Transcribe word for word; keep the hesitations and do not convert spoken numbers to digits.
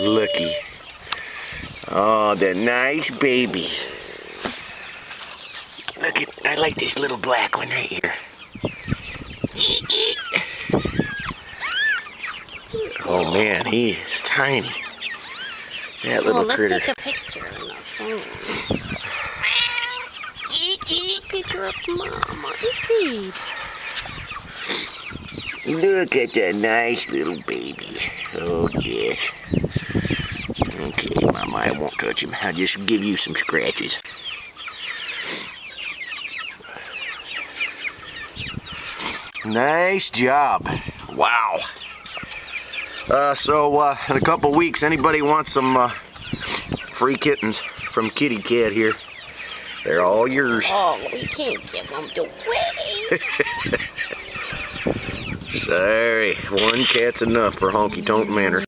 Looky. Oh, they're nice babies. Look at, I like this little black one right here. Oh man, he is tiny. That little oh, let's critter. Let's take a picture on the phone. Picture of Mama. Look at that nice little baby. Oh yes. Okay, Mama, I won't touch him. I'll just give you some scratches. Nice job. Wow. Uh, so, uh, in a couple weeks, anybody wants some uh, free kittens from Kitty Cat here? They're all yours. Oh, we can't give them away. Sorry, one cat's enough for Honky Tonk Manor.